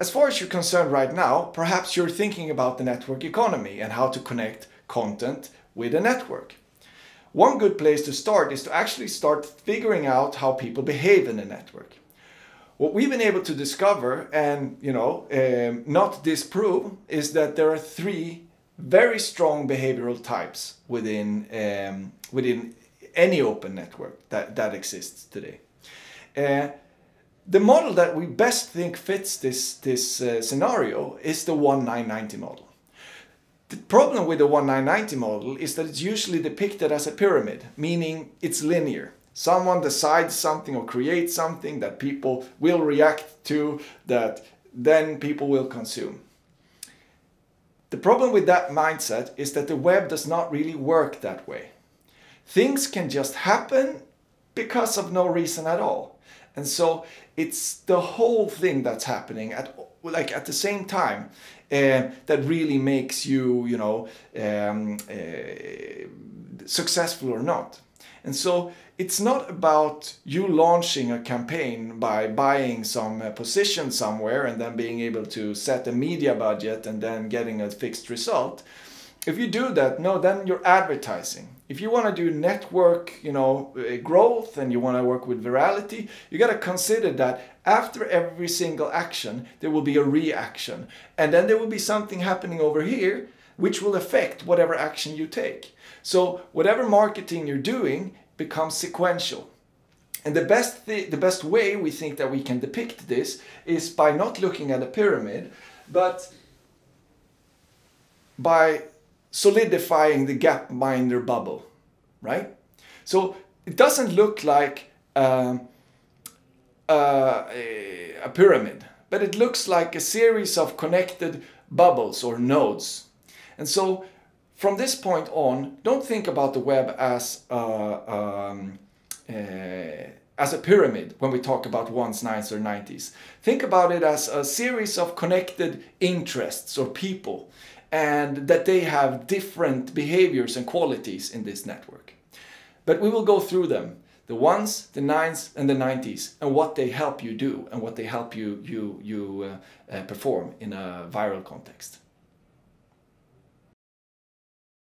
As far as you're concerned right now, perhaps you're thinking about the network economy and how to connect content with a network. One good place to start is to actually start figuring out how people behave in a network. What we've been able to discover and, not disprove is that there are three very strong behavioral types within, within any open network that exists today. The model that we best think fits this scenario is the 1-9-90 model. The problem with the 1-9-90 model is that it's usually depicted as a pyramid, meaning it's linear. Someone decides something or creates something that people will react to, that then people will consume. The problem with that mindset is that the web does not really work that way. Things can just happen because of no reason at all. And so it's the whole thing that's happening at the same time that really makes you, successful or not. And so it's not about you launching a campaign by buying some position somewhere and then being able to set a media budget and then getting a fixed result. If you do that, no, then you're advertising. If you want to do network, growth, and you want to work with virality, you got to consider that after every single action, there will be a reaction. And then there will be something happening over here, which will affect whatever action you take. So whatever marketing you're doing becomes sequential. And the best way we think that we can depict this is by not looking at a pyramid, but by solidifying the gapminder bubble, right? So it doesn't look like a pyramid, but it looks like a series of connected bubbles or nodes. And so from this point on, don't think about the web as a pyramid when we talk about 1s, 9s, or 90s. Think about it as a series of connected interests or people, and that they have different behaviors and qualities in this network. But we will go through them, the 1s, the 9s, and the 90s, and what they help you do and what they help you perform in a viral context.